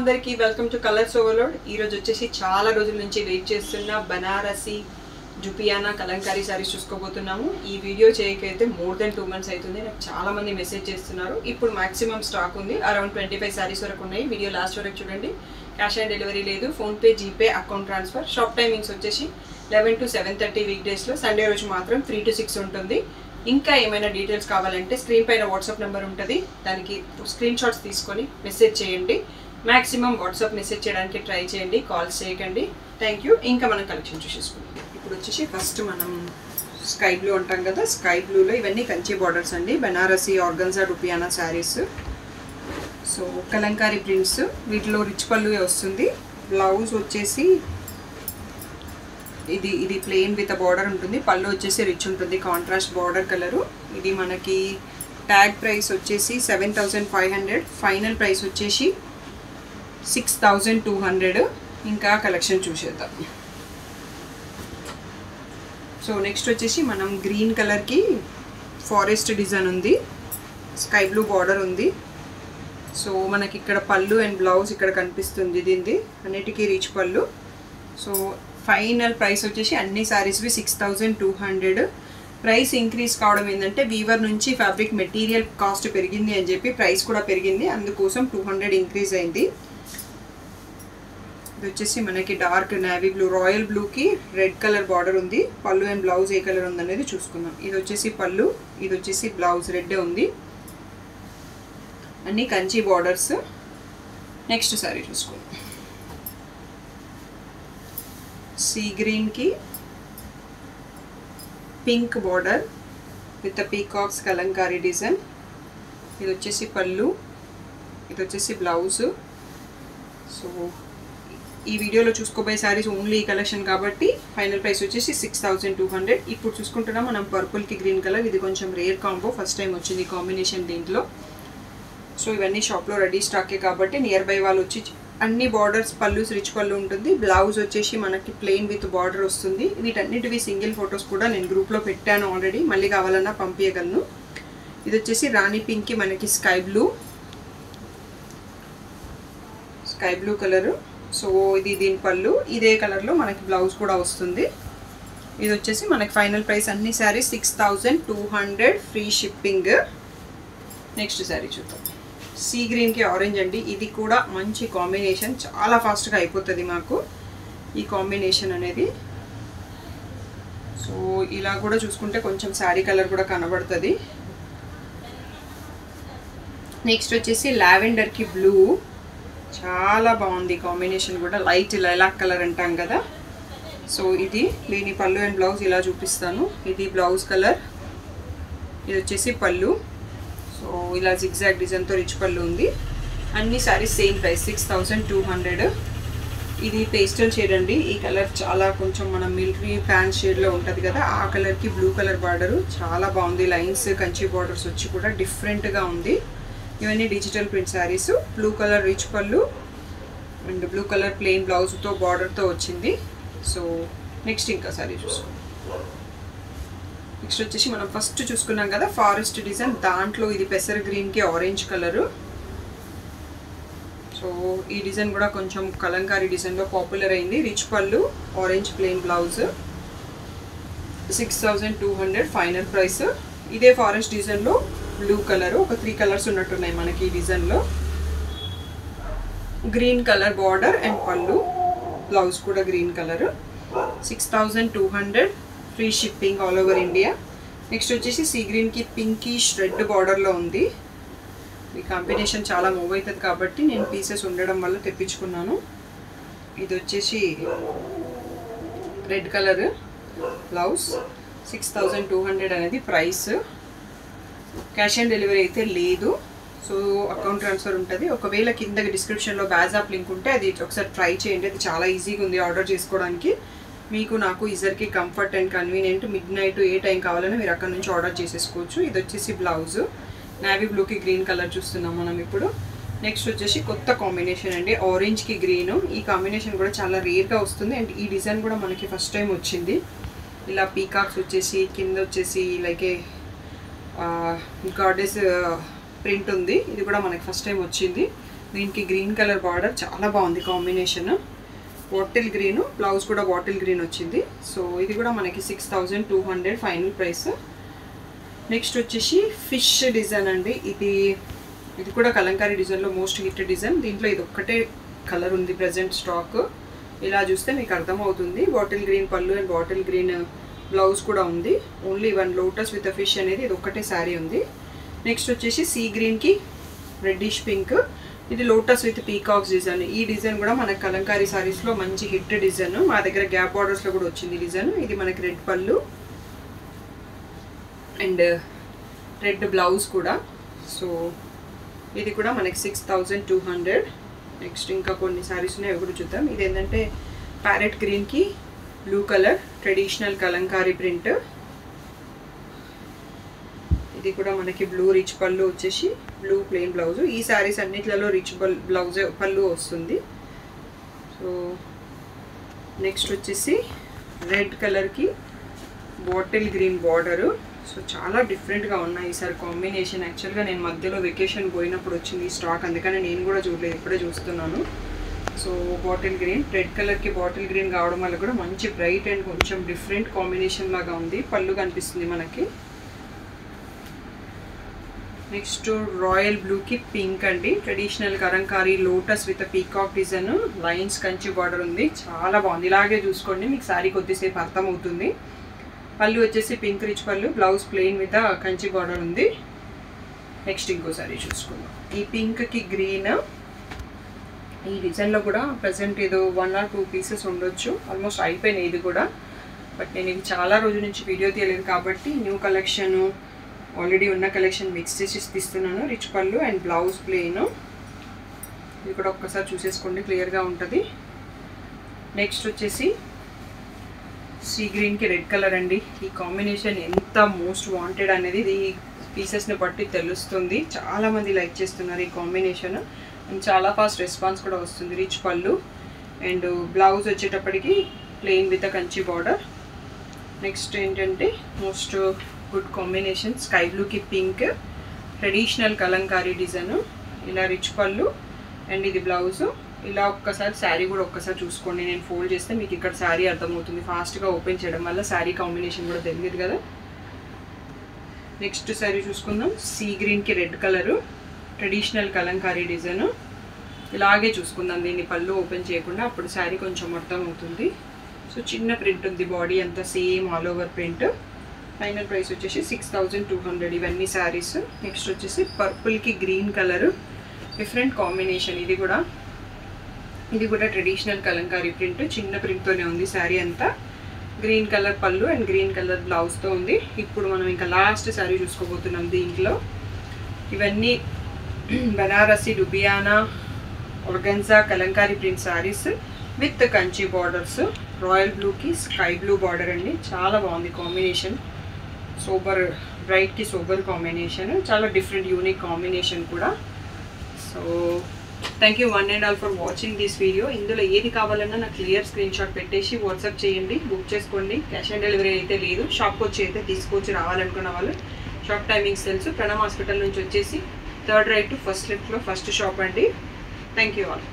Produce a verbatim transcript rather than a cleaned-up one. అందరికీ welcome to colours overload. ఈ రోజు వచ్చేసి చాలా రోజుల నుంచి వెయిట్ చేస్తున్న బనారసి జుపియానా కలంకారీ సారీస్ చూసుకోబోతున్నాము. ఈ వీడియో చేయకైతే మోర్ దెన్ టూ మంత్స్ అవుతుంది. నాకు చాలా మంది మెసేజ్ చేస్తున్నారు. ఇప్పుడు మాక్సిమం స్టాక్ ఉంది, అరౌండ్ ట్వంటీ ఫైవ్ సారీస్ వరకు ఉన్నాయి. వీడియో లాస్ట్ వరకు చూడండి. క్యాష్ ఆన్ డెలివరీ లేదు. PhonePe, GPay, account transfer. Shop timings వచ్చేసి eleven to seven thirty week డేస్లో, సండే రోజు మాత్రం త్రీ టు సిక్స్ ఉంటుంది. ఇంకా ఏమైనా డీటెయిల్స్ కావాలంటే స్క్రీన్ పైన వాట్సాప్ నెంబర్ ఉంటుంది, దానికి స్క్రీన్ షాట్స్ తీసుకొని మెసేజ్ చేయండి. మ్యాక్సిమం వాట్సాప్ మెసేజ్ చేయడానికి ట్రై చేయండి, కాల్స్ చేయకండి. Thank you. ఇంకా మనం కలెక్షన్ చూసేసుకుంటాం. ఇప్పుడు వచ్చేసి ఫస్ట్ మనం స్కై బ్లూ అంటాం కదా, స్కై బ్లూలో ఇవన్నీ కంచి బార్డర్స్ అండి. బనారసి ఆర్గన్జా రుపియానా శారీస్, సో కలంకారీ ప్రింట్స్, వీటిలో రిచ్ పళ్ళు వస్తుంది. బ్లౌజ్ వచ్చేసి ఇది ఇది ప్లెయిన్ విత్ బార్డర్ ఉంటుంది. పళ్ళు వచ్చేసి రిచ్ ఉంటుంది, కాంట్రాస్ట్ బార్డర్ కలరు. ఇది మనకి ట్యాగ్ ప్రైస్ వచ్చేసి seven thousand five hundred, final price వచ్చేసి సిక్స్ థౌజండ్ టూ హండ్రెడ్. ఇంకా కలెక్షన్ చూసేద్దాం. సో నెక్స్ట్ వచ్చేసి మనం గ్రీన్ కలర్కి ఫారెస్ట్ డిజైన్ ఉంది, స్కై బ్లూ బార్డర్ ఉంది. సో మనకి ఇక్కడ పళ్ళు అండ్ బ్లౌజ్ ఇక్కడ కనిపిస్తుంది. దీనిది అన్నిటికీ రిచ్ పళ్ళు. సో ఫైనల్ ప్రైస్ వచ్చేసి అన్ని శారీస్వి six thousand two hundred. Price increase కావడం ఏంటంటే వీవర్ నుంచి ఫ్యాబ్రిక్ మెటీరియల్ కాస్ట్ పెరిగింది అని చెప్పి ప్రైస్ కూడా పెరిగింది, అందుకోసం టూ హండ్రెడ్ ఇంక్రీజ్ అయింది. ఇది వచ్చేసి మనకి డార్క్ నేవీ బ్లూ, రాయల్ బ్లూకి రెడ్ కలర్ బార్డర్ ఉంది. పళ్ళు అండ్ బ్లౌజ్ ఏ కలర్ ఉందనేది చూసుకుందాం. ఇది వచ్చేసి పళ్ళు, ఇది వచ్చేసి బ్లౌజ్ రెడ్ ఉంది. అన్నీ కంచి బార్డర్స్. నెక్స్ట్ శారీ చూసుకుందాం. సీ గ్రీన్కి pink border with peacocks Kalamkari design. ఇది వచ్చేసి పళ్ళు, ఇది వచ్చేసి బ్లౌజ్. సో ఈ వీడియోలో చూసుకోబోయే శారీస్ ఓన్లీ ఈ కలెక్షన్ కాబట్టి ఫైనల్ ప్రైస్ వచ్చేసి సిక్స్ థౌజండ్ టూ హండ్రెడ్. ఇప్పుడు చూసుకుంటున్నాం మనం పర్పుల్కి గ్రీన్ కలర్. ఇది కొంచెం రేర్ కాంబో, ఫస్ట్ టైం వచ్చింది కాంబినేషన్ దీంట్లో. సో ఇవన్నీ షాప్లో రెడీ స్టాకే కాబట్టి నియర్ బై వాళ్ళు వచ్చి అన్ని బార్డర్స్, పళ్ళు రిచ్ పళ్ళు ఉంటుంది. బ్లౌజ్ వచ్చేసి మనకి ప్లెయిన్ విత్ బార్డర్ వస్తుంది. వీటన్నిటివి సింగిల్ ఫొటోస్ కూడా నేను గ్రూప్లో పెట్టాను ఆల్రెడీ, మళ్ళీ కావాలన్నా పంపించగలను. ఇది వచ్చేసి రాణి పింక్కి మనకి sky blue, sky blue colour. So ఇది దీని పళ్ళు, ఇదే కలర్లో మనకి బ్లౌజ్ కూడా వస్తుంది. ఇది వచ్చేసి మనకి ఫైనల్ ప్రైస్ అన్ని sari six thousand two hundred, free shipping. Next sari చూద్దాం. సీ గ్రీన్కి ఆరెంజ్ అండి. ఇది కూడా మంచి కాంబినేషన్, చాలా ఫాస్ట్గా అయిపోతుంది మాకు ఈ కాంబినేషన్ అనేది. సో ఇలా కూడా చూసుకుంటే కొంచెం శారీ కలర్ కూడా కనబడుతుంది. నెక్స్ట్ వచ్చేసి లావెండర్కి బ్లూ, చాలా బాగుంది కాంబినేషన్ కూడా. లైట్ లైలాక్ కలర్ అంటాం కదా. సో ఇది దీని పళ్ళు అండ్ బ్లౌజ్ ఇలా చూపిస్తాను. ఇది బ్లౌజ్ కలర్, ఇది వచ్చేసి పళ్ళు. సో ఇలా జిగ్జాగ్ డిజైన్తో రిచ్ పళ్ళు ఉంది. అన్ని saris same price six thousand two hundred. ఇది పేస్టల్ షేడ్ అండి. ఈ కలర్ చాలా కొంచెం మనం మిలిటరీ ప్యాంట్ షేడ్లో ఉంటుంది కదా, ఆ కలర్కి బ్లూ కలర్ బార్డరు చాలా బాగుంది. లైన్స్ కంచి బార్డర్స్ వచ్చి కూడా డిఫరెంట్గా ఉంది. ఇవన్నీ digital print saris. Blue colour rich పళ్ళు అండ్ బ్లూ కలర్ ప్లెయిన్ బ్లౌజ్తో బార్డర్తో వచ్చింది. సో నెక్స్ట్ ఇంకా సారీ చూసుకోండి. నెక్స్ట్ వచ్చేసి మనం ఫస్ట్ చూసుకున్నాం కదా ఫారెస్ట్ డిజైన్, దాంట్లో ఇది పెసర గ్రీన్కి ఆరెంజ్ కలరు. సో ఈ డిజైన్ కూడా కొంచెం కలంకారీ డిజైన్లో పాపులర్ అయింది. రిచ్ పళ్ళు, orange plain blouse. Six thousand two hundred final price. ఇదే ఫారెస్ట్ డిజైన్లో బ్లూ కలరు, ఒక త్రీ కలర్స్ ఉన్నట్టున్నాయి మనకి ఈ డిజైన్లో. గ్రీన్ కలర్ బార్డర్ అండ్ పళ్ళు, బ్లౌజ్ కూడా green colour. Six thousand two hundred, free shipping all over India. Next వచ్చేసి సీ గ్రీన్కి పింకిష్ రెడ్ బార్డర్లో ఉంది. ఈ కాంబినేషన్ చాలా మూవ్ అవుతుంది కాబట్టి నేను పీసెస్ ఉండడం వల్ల తెప్పించుకున్నాను. ఇది వచ్చేసి red colour blouse. Six thousand two hundred అనేది ప్రైస్. క్యాష్ ఆన్ డెలివరీ అయితే లేదు, సో అకౌంట్ ట్రాన్స్ఫర్ ఉంటుంది. ఒకవేళ కింద డిస్క్రిప్షన్లో బ్యాజ్ యాప్ లింక్ ఉంటే అది ఒకసారి ట్రై చేయండి. అది చాలా ఈజీగా ఉంది ఆర్డర్ చేసుకోవడానికి. మీకు నాకు ఇజర్కి comfort and convenient. Midnight ఏ టైం కావాలన్నా మీరు అక్కడ నుంచి ఆర్డర్ చేసేసుకోవచ్చు. ఇది వచ్చేసి బ్లౌజ్, నేవీ బ్లూకి గ్రీన్ కలర్ చూస్తున్నాం మనం ఇప్పుడు. నెక్స్ట్ వచ్చేసి కొత్త కాంబినేషన్ అండి, ఆరెంజ్కి గ్రీను. ఈ కాంబినేషన్ కూడా చాలా రేర్గా వస్తుంది అండ్ ఈ డిజైన్ కూడా మనకి ఫస్ట్ టైం వచ్చింది. ఇలా పీకాక్స్ వచ్చేసి కింద వచ్చేసి లైక్ ఏ గార్డెస్ ప్రింట్ ఉంది. ఇది కూడా మనకి ఫస్ట్ టైం వచ్చింది. దీనికి గ్రీన్ కలర్ బార్డర్ చాలా బాగుంది కాంబినేషన్. బాటిల్ గ్రీన్, బ్లౌజ్ కూడా బాటిల్ గ్రీన్ వచ్చింది. సో ఇది కూడా మనకి six thousand two hundred final price. Next వచ్చేసి ఫిష్ డిజైన్ అండి. ఇది ఇది కూడా కలంకారీ డిజైన్లో మోస్ట్ హిట్ డిజైన్. దీంట్లో ఇది ఒక్కటే కలర్ ఉంది ప్రజెంట్ స్టాక్. ఇలా చూస్తే మీకు అర్థమవుతుంది. బాటిల్ గ్రీన్ పళ్ళు అండ్ బాటిల్ గ్రీన్ బ్లౌజ్ కూడా ఉంది. Only one lotus with fish అనేది ఇది ఒక్కటే శారీ ఉంది. నెక్స్ట్ వచ్చేసి సీ గ్రీన్కి రెడ్డిష్ పింక్, ఇది లోటస్ విత్ పీకాక్స్ డిజైన్. ఈ డిజైన్ కూడా మనకు కలంకారీ శారీస్లో మంచి హిట్ డిజైన్. మా దగ్గర గ్యాప్ బార్డర్స్లో కూడా వచ్చింది డిజైన్. ఇది మనకి రెడ్ పళ్ళు అండ్ రెడ్ బ్లౌజ్ కూడా. సో ఇది కూడా మనకి six thousand two hundred. Next ఇంకా కొన్ని శారీస్ ఉన్నాయి, అవి కూడా చూద్దాం. ఇది ఏంటంటే ప్యారెట్ గ్రీన్కి blue colour traditional Kalamkari print. ఇది కూడా మనకి బ్లూ రిచ్ పళ్ళు వచ్చేసి బ్లూ ప్లెయిన్ బ్లౌజు. ఈ శారీస్ అన్నిట్లలో రిచ్ బ్లౌజే పళ్ళు వస్తుంది. సో నెక్స్ట్ వచ్చేసి రెడ్ కలర్కి బాటిల్ గ్రీన్ బార్డరు. సో చాలా డిఫరెంట్గా ఉన్నాయి ఈసారి కాంబినేషన్. యాక్చువల్గా నేను మధ్యలో వెకేషన్ పోయినప్పుడు వచ్చింది ఈ స్టాక్, అందుకని నేను కూడా చూడలేదు, ఇప్పుడే చూస్తున్నాను. సో బాటిల్ గ్రీన్ రెడ్ కలర్కి బాటిల్ గ్రీన్ కావడం వల్ల కూడా మంచి బ్రైట్ అండ్ కొంచెం డిఫరెంట్ కాంబినేషన్ లాగా ఉంది. పళ్ళు కనిపిస్తుంది మనకి. నెక్స్ట్ రాయల్ బ్లూకి పింక్ అండి. Traditional Kalamkari lotus with peacock design, lines Kanchi border ఉంది. చాలా బాగుంది. ఇలాగే చూసుకోండి, మీకు శారీ కొద్దిసేపు అర్థమవుతుంది. పళ్ళు వచ్చేసి పింక్ రిచ్ పళ్ళు, blouse plain with Kanchi border ఉంది. నెక్స్ట్ ఇంకోసారి చూసుకుందాం. ఈ పింక్కి గ్రీన్, ఈ డిజైన్లో కూడా ప్రజెంట్ ఏదో వన్ ఆర్ టూ పీసెస్ ఉండొచ్చు, ఆల్మోస్ట్ అయిపోయినాయి ఇది కూడా. బట్ నేను ఇది చాలా రోజుల నుంచి వీడియో తీయలేదు కాబట్టి న్యూ కలెక్షన్, ఆల్రెడీ ఉన్న కలెక్షన్ మిక్స్ చేసి తీస్తున్నాను. రిచ్ పళ్ళు అండ్ బ్లౌజ్ ప్లెయిన్. ఇది కూడా ఒక్కసారి చూసేసుకోండి, క్లియర్గా ఉంటుంది. నెక్స్ట్ వచ్చేసి సీ గ్రీన్కి రెడ్ కలర్ అండి. ఈ కాంబినేషన్ ఎంత మోస్ట్ వాంటెడ్ అనేది ఇది ఈ పీసెస్ని బట్టి తెలుస్తుంది. చాలామంది లైక్ చేస్తున్నారు ఈ కాంబినేషన్ అండ్ చాలా ఫాస్ట్ రెస్పాన్స్ కూడా వస్తుంది. రిచ్ పళ్ళు అండ్ బ్లౌజ్ వచ్చేటప్పటికి plain with Kanchi border. Next ఏంటంటే మోస్ట్ గుడ్ కాంబినేషన్ స్కై బ్లూకి పింక్, ట్రెడిషనల్ కలంకారీ డిజైన్. ఇలా రిచ్ పళ్ళు అండ్ ఇది బ్లౌజు. ఇలా ఒక్కసారి శారీ కూడా ఒక్కసారి చూసుకోండి. నేను ఫోల్డ్ చేస్తే మీకు ఇక్కడ శారీ అర్థమవుతుంది. ఫాస్ట్గా ఓపెన్ చేయడం వల్ల శారీ కాంబినేషన్ కూడా తెలియదు కదా. నెక్స్ట్ శారీ చూసుకుందాం. సీ గ్రీన్కి red colour, traditional Kalamkari design. ఇలాగే చూసుకుందాం, దీన్ని పళ్ళు ఓపెన్ చేయకుండా, అప్పుడు శారీ కొంచెం అర్థం అవుతుంది. సో చిన్న ప్రింట్ ఉంది, బాడీ అంతా same all over print. Final price వచ్చేసి సిక్స్ థౌజండ్ టూ హండ్రెడ్. ఇవన్నీ శారీస్. నెక్స్ట్ వచ్చేసి పర్పుల్కి గ్రీన్ కలరు, డిఫరెంట్ కాంబినేషన్. ఇది కూడా ఇది కూడా ట్రెడిషనల్ కలంకారీ ప్రింట్, చిన్న ప్రింట్తోనే ఉంది శారీ అంతా. గ్రీన్ కలర్ పళ్ళు అండ్ గ్రీన్ కలర్ బ్లౌజ్తో ఉంది. ఇప్పుడు మనం ఇంకా లాస్ట్ శారీ చూసుకోబోతున్నాం దీంట్లో. ఇవన్నీ బనారసి, డుబియానా, organza Kalamkari print saris with Kanchi borders. Royal బ్లూకి స్కై బ్లూ బార్డర్ అండి. చాలా బాగుంది కాంబినేషన్. సోబర్ బ్రైట్కి సోబర్ కాంబినేషన్, చాలా డిఫరెంట్ యూనిక్ కాంబినేషన్ కూడా. So thank you one and all for watching this video. ఇందులో ఏది కావాలన్నా నాకు క్లియర్ స్క్రీన్ షాట్ పెట్టేసి వాట్సాప్ చేయండి, బుక్ చేసుకోండి. క్యాష్ ఆన్ డెలివరీ అయితే లేదు. షాప్కి వచ్చి అయితే తీసుకొచ్చి రావాలనుకున్న వాళ్ళు షాప్ టైమింగ్స్ తెలుసు. ప్రణామ్ హాస్పిటల్ నుంచి వచ్చేసి థర్డ్ రైట్ టు ఫస్ట్ లెఫ్ట్లో ఫస్ట్ షాప్ అండి. Thank you all.